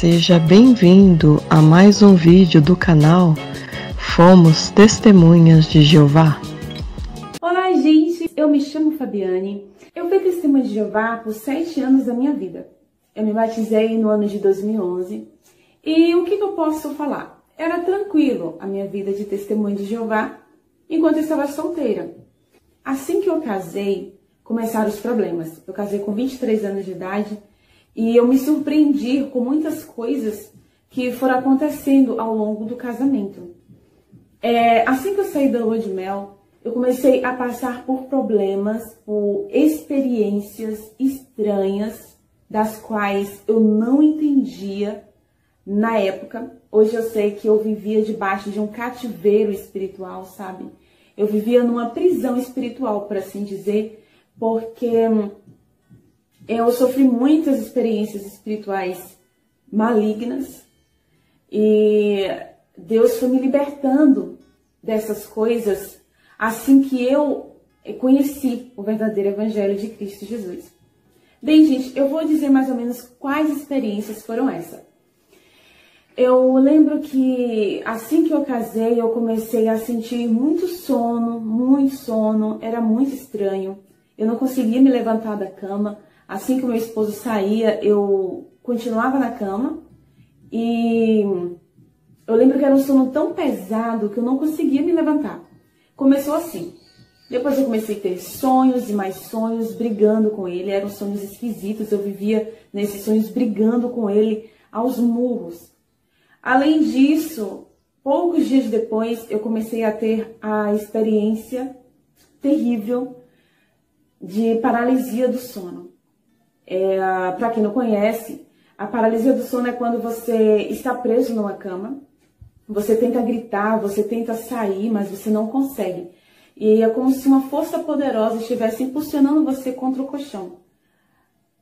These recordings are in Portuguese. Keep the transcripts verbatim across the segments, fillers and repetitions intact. Seja bem-vindo a mais um vídeo do canal Fomos Testemunhas de Jeová. Olá, gente! Eu me chamo Fabiane. Eu fui testemunha de Jeová por sete anos da minha vida. Eu me batizei no ano de dois mil e onze. E o que eu posso falar? Era tranquilo a minha vida de testemunha de Jeová enquanto eu estava solteira. Assim que eu casei, começaram os problemas. Eu casei com vinte e três anos de idade e eu me surpreendi com muitas coisas que foram acontecendo ao longo do casamento. É, assim que eu saí da lua de mel, eu comecei a passar por problemas, por experiências estranhas, das quais eu não entendia na época. Hoje eu sei que eu vivia debaixo de um cativeiro espiritual, sabe? Eu vivia numa prisão espiritual, por assim dizer, porque eu sofri muitas experiências espirituais malignas e Deus foi me libertando dessas coisas assim que eu conheci o verdadeiro evangelho de Cristo Jesus. Bem, gente, eu vou dizer mais ou menos quais experiências foram essas. Eu lembro que assim que eu casei, eu comecei a sentir muito sono, muito sono, era muito estranho. Eu não conseguia me levantar da cama. Assim que o meu esposo saía, eu continuava na cama e eu lembro que era um sono tão pesado que eu não conseguia me levantar. Começou assim. Depois eu comecei a ter sonhos e mais sonhos, brigando com ele. Eram sonhos esquisitos, eu vivia nesses sonhos brigando com ele aos murros. Além disso, poucos dias depois, eu comecei a ter a experiência terrível de paralisia do sono. É, para quem não conhece, a paralisia do sono é quando você está preso numa cama, você tenta gritar, você tenta sair, mas você não consegue. E é como se uma força poderosa estivesse impulsionando você contra o colchão.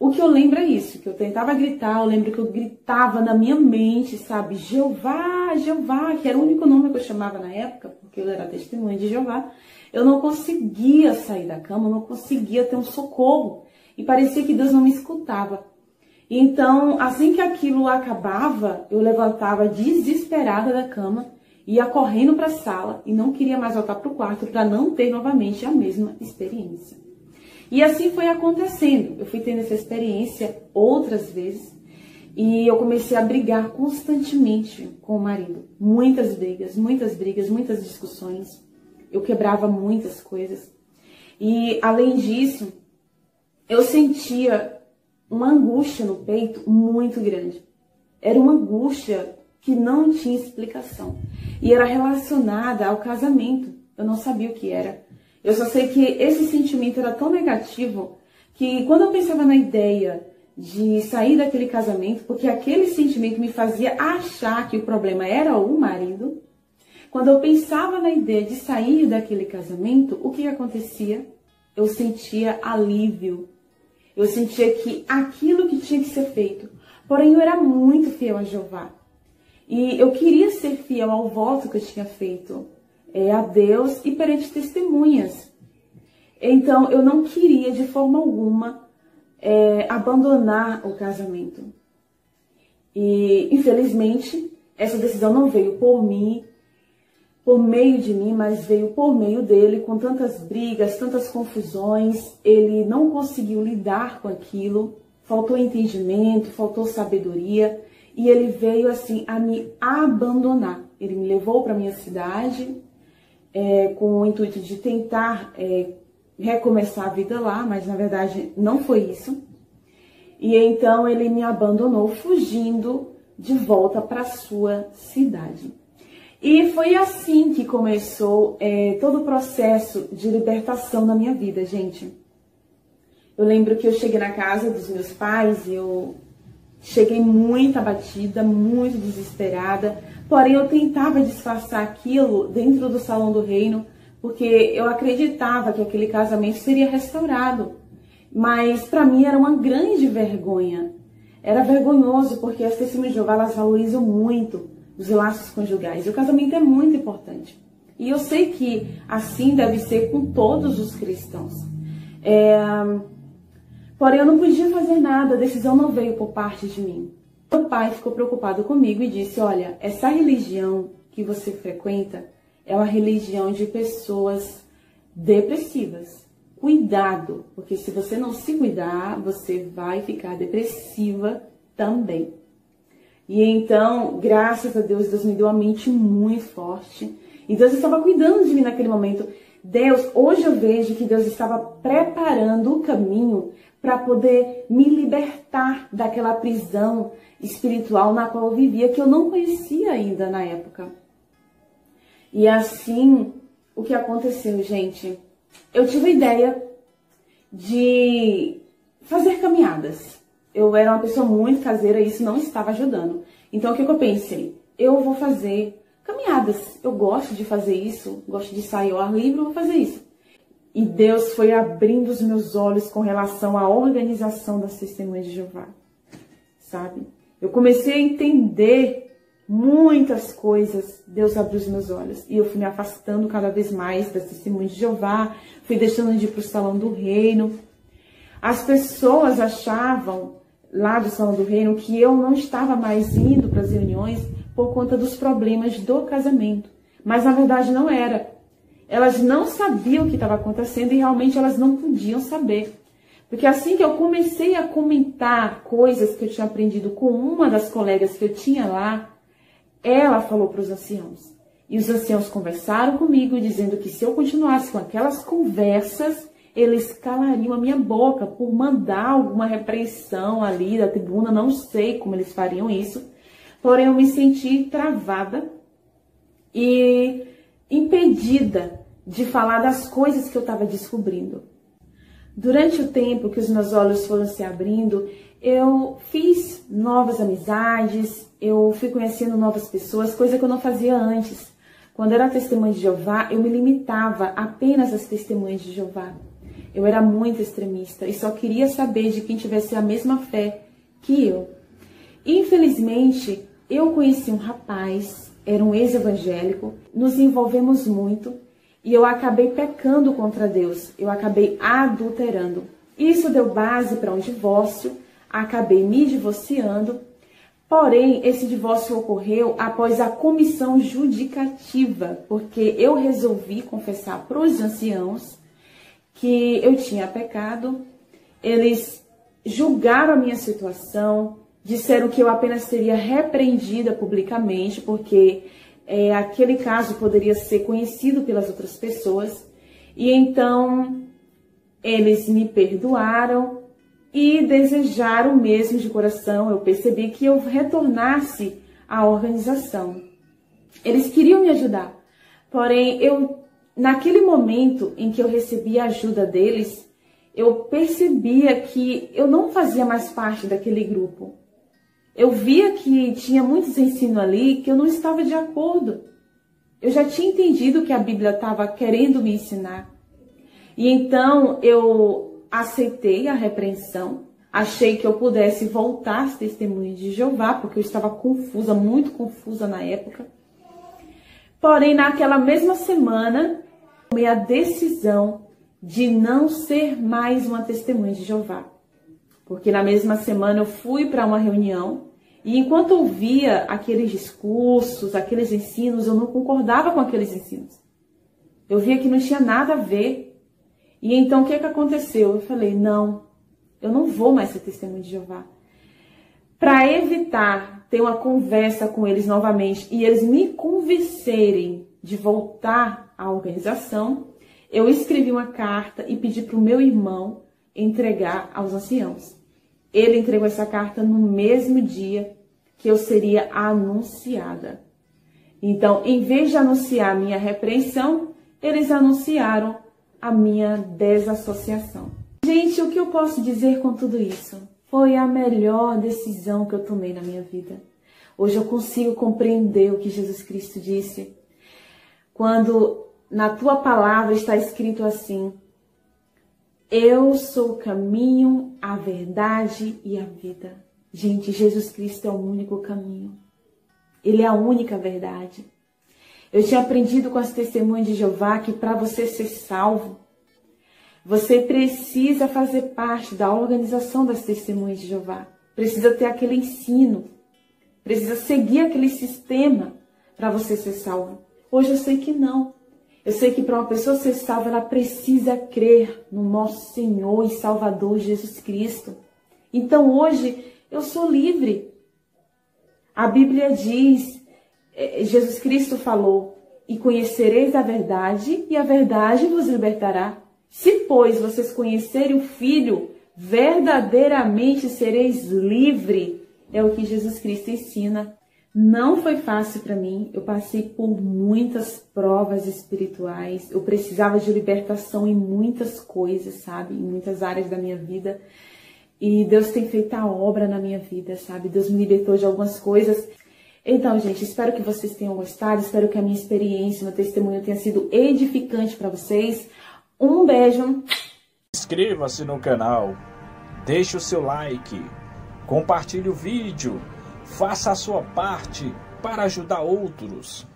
O que eu lembro é isso, que eu tentava gritar, eu lembro que eu gritava na minha mente, sabe? Jeová, Jeová, que era o único nome que eu chamava na época, porque eu era testemunha de Jeová. Eu não conseguia sair da cama, eu não conseguia ter um socorro. E parecia que Deus não me escutava. Então, assim que aquilo acabava, eu levantava desesperada da cama, ia correndo para a sala e não queria mais voltar para o quarto para não ter novamente a mesma experiência. E assim foi acontecendo. Eu fui tendo essa experiência outras vezes e eu comecei a brigar constantemente com o marido. Muitas brigas, muitas brigas, muitas discussões. Eu quebrava muitas coisas. E além disso, eu sentia uma angústia no peito muito grande. Era uma angústia que não tinha explicação. E era relacionada ao casamento. Eu não sabia o que era. Eu só sei que esse sentimento era tão negativo que quando eu pensava na ideia de sair daquele casamento, porque aquele sentimento me fazia achar que o problema era o marido, quando eu pensava na ideia de sair daquele casamento, o que acontecia? Eu sentia alívio. Eu sentia que aquilo que tinha que ser feito. Porém, eu era muito fiel a Jeová. E eu queria ser fiel ao voto que eu tinha feito é, a Deus e perante testemunhas. Então, eu não queria de forma alguma é, abandonar o casamento. E, infelizmente, essa decisão não veio por mim, por meio de mim, mas veio por meio dele, com tantas brigas, tantas confusões. Ele não conseguiu lidar com aquilo, faltou entendimento, faltou sabedoria, e ele veio assim a me abandonar. Ele me levou para minha cidade é, com o intuito de tentar é, recomeçar a vida lá, mas na verdade não foi isso. E então ele me abandonou, fugindo de volta para sua cidade. E foi assim que começou é, todo o processo de libertação na minha vida, gente. Eu lembro que eu cheguei na casa dos meus pais e eu cheguei muito abatida, muito desesperada. Porém, eu tentava disfarçar aquilo dentro do Salão do Reino, porque eu acreditava que aquele casamento seria restaurado. Mas para mim era uma grande vergonha. Era vergonhoso, porque as testemunhas de Jeová, elas valorizam muito os laços conjugais. E o casamento é muito importante. E eu sei que assim deve ser com todos os cristãos. É... Porém, eu não podia fazer nada. A decisão não veio por parte de mim. Meu pai ficou preocupado comigo e disse, olha, essa religião que você frequenta é uma religião de pessoas depressivas. Cuidado, porque se você não se cuidar, você vai ficar depressiva também. E então, graças a Deus, Deus me deu uma mente muito forte. E Deus estava cuidando de mim naquele momento. Deus, hoje eu vejo que Deus estava preparando o caminho para poder me libertar daquela prisão espiritual na qual eu vivia, que eu não conhecia ainda na época. E assim, o que aconteceu, gente? Eu tive a ideia de fazer caminhadas. Eu era uma pessoa muito caseira e isso não estava ajudando. Então, o que eu pensei? Eu vou fazer caminhadas. Eu gosto de fazer isso, gosto de sair ao ar livre, eu vou fazer isso. E Deus foi abrindo os meus olhos com relação à organização das Testemunhas de Jeová, sabe? Eu comecei a entender muitas coisas, Deus abriu os meus olhos. E eu fui me afastando cada vez mais das Testemunhas de Jeová, fui deixando de ir para o Salão do Reino. As pessoas achavam lá do Salão do Reino que eu não estava mais indo para as reuniões por conta dos problemas do casamento. Mas na verdade não era. Elas não sabiam o que estava acontecendo e realmente elas não podiam saber. Porque assim que eu comecei a comentar coisas que eu tinha aprendido com uma das colegas que eu tinha lá, ela falou para os anciãos. E os anciãos conversaram comigo, dizendo que se eu continuasse com aquelas conversas, eles calariam a minha boca por mandar alguma repreensão ali da tribuna. Não sei como eles fariam isso. Porém, eu me senti travada e impedida de falar das coisas que eu estava descobrindo. Durante o tempo que os meus olhos foram se abrindo, eu fiz novas amizades, eu fui conhecendo novas pessoas, coisa que eu não fazia antes. Quando eu era testemunha de Jeová, eu me limitava apenas às testemunhas de Jeová. Eu era muito extremista e só queria saber de quem tivesse a mesma fé que eu. Infelizmente, eu conheci um rapaz, era um ex-evangélico, nos envolvemos muito e eu acabei pecando contra Deus, eu acabei adulterando. Isso deu base para um divórcio, acabei me divorciando, porém esse divórcio ocorreu após a comissão judicativa, porque eu resolvi confessar para os anciãos que eu tinha pecado, eles julgaram a minha situação, disseram que eu apenas seria repreendida publicamente, porque é, aquele caso poderia ser conhecido pelas outras pessoas. E então, eles me perdoaram e desejaram mesmo de coração, eu percebi, que eu retornasse à organização. Eles queriam me ajudar, porém, eu, naquele momento em que eu recebi a ajuda deles, eu percebia que eu não fazia mais parte daquele grupo. Eu via que tinha muitos ensinos ali que eu não estava de acordo. Eu já tinha entendido que a Bíblia estava querendo me ensinar. E então eu aceitei a repreensão, achei que eu pudesse voltar às Testemunhas de Jeová, porque eu estava confusa, muito confusa na época. Porém, naquela mesma semana, tomei a decisão de não ser mais uma testemunha de Jeová. Porque na mesma semana eu fui para uma reunião e enquanto eu via aqueles discursos, aqueles ensinos, eu não concordava com aqueles ensinos. Eu via que não tinha nada a ver. E então o que, é que aconteceu? Eu falei, não, eu não vou mais ser testemunha de Jeová. Para evitar ter uma conversa com eles novamente e eles me convencerem de voltar à organização, eu escrevi uma carta e pedi para o meu irmão entregar aos anciãos. Ele entregou essa carta no mesmo dia que eu seria anunciada. Então, em vez de anunciar a minha repreensão, eles anunciaram a minha desassociação. Gente, o que eu posso dizer com tudo isso? Foi a melhor decisão que eu tomei na minha vida. Hoje eu consigo compreender o que Jesus Cristo disse. Quando na tua palavra está escrito assim, eu sou o caminho, a verdade e a vida. Gente, Jesus Cristo é o único caminho. Ele é a única verdade. Eu tinha aprendido com as testemunhas de Jeová que para você ser salvo, você precisa fazer parte da organização das testemunhas de Jeová. Precisa ter aquele ensino. Precisa seguir aquele sistema para você ser salvo. Hoje eu sei que não. Eu sei que para uma pessoa ser salva, ela precisa crer no nosso Senhor e Salvador Jesus Cristo. Então hoje eu sou livre. A Bíblia diz, Jesus Cristo falou, e conhecereis a verdade, e a verdade vos libertará. Se, pois, vocês conhecerem o Filho, verdadeiramente sereis livre. É o que Jesus Cristo ensina. Não foi fácil para mim, eu passei por muitas provas espirituais, eu precisava de libertação em muitas coisas, sabe? Em muitas áreas da minha vida. E Deus tem feito a obra na minha vida, sabe? Deus me libertou de algumas coisas. Então, gente, espero que vocês tenham gostado, espero que a minha experiência, meu testemunho tenha sido edificante para vocês. Um beijo! Inscreva-se no canal, deixe o seu like, compartilhe o vídeo. Faça a sua parte para ajudar outros.